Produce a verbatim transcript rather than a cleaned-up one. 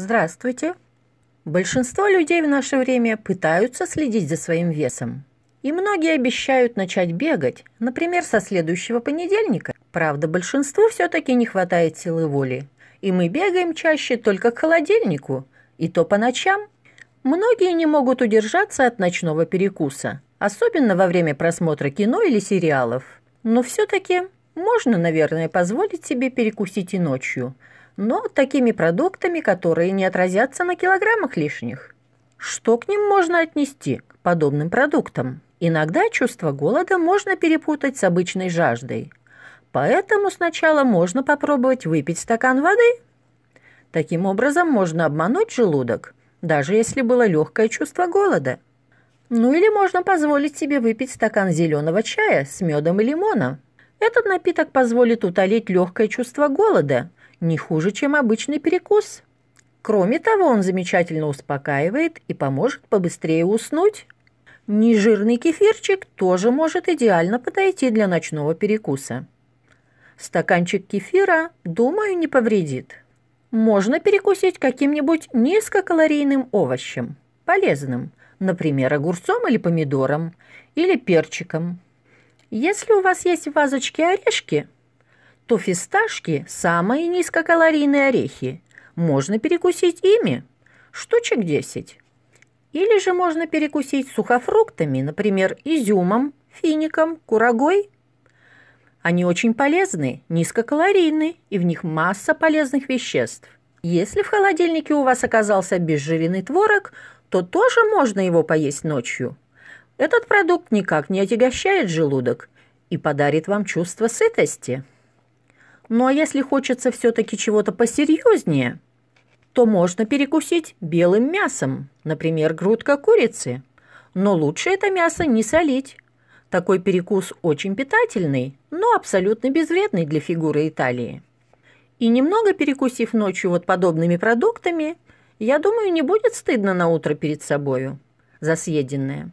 Здравствуйте! Большинство людей в наше время пытаются следить за своим весом. И многие обещают начать бегать, например, со следующего понедельника. Правда, большинству все-таки не хватает силы воли. И мы бегаем чаще только к холодильнику, и то по ночам. Многие не могут удержаться от ночного перекуса, особенно во время просмотра кино или сериалов. Но все-таки можно, наверное, позволить себе перекусить и ночью. Но такими продуктами, которые не отразятся на килограммах лишних. Что к ним можно отнести, к подобным продуктам? Иногда чувство голода можно перепутать с обычной жаждой. Поэтому сначала можно попробовать выпить стакан воды. Таким образом можно обмануть желудок, даже если было легкое чувство голода. Ну или можно позволить себе выпить стакан зеленого чая с медом и лимоном. Этот напиток позволит утолить легкое чувство голода, не хуже, чем обычный перекус. Кроме того, он замечательно успокаивает и поможет побыстрее уснуть. Нежирный кефирчик тоже может идеально подойти для ночного перекуса. Стаканчик кефира, думаю, не повредит. Можно перекусить каким-нибудь низкокалорийным овощем, полезным, например, огурцом или помидором, или перчиком. Если у вас есть в вазочке орешки, то фисташки – самые низкокалорийные орехи. Можно перекусить ими, штучек десять. Или же можно перекусить сухофруктами, например, изюмом, фиником, курагой. Они очень полезны, низкокалорийны, и в них масса полезных веществ. Если в холодильнике у вас оказался обезжиренный творог, то тоже можно его поесть ночью. Этот продукт никак не отягощает желудок и подарит вам чувство сытости. Ну а если хочется все-таки чего-то посерьезнее, то можно перекусить белым мясом, например, грудка курицы. Но лучше это мясо не солить. Такой перекус очень питательный, но абсолютно безвредный для фигуры и талии. И немного перекусив ночью вот подобными продуктами, я думаю, не будет стыдно на утро перед собою за съеденное.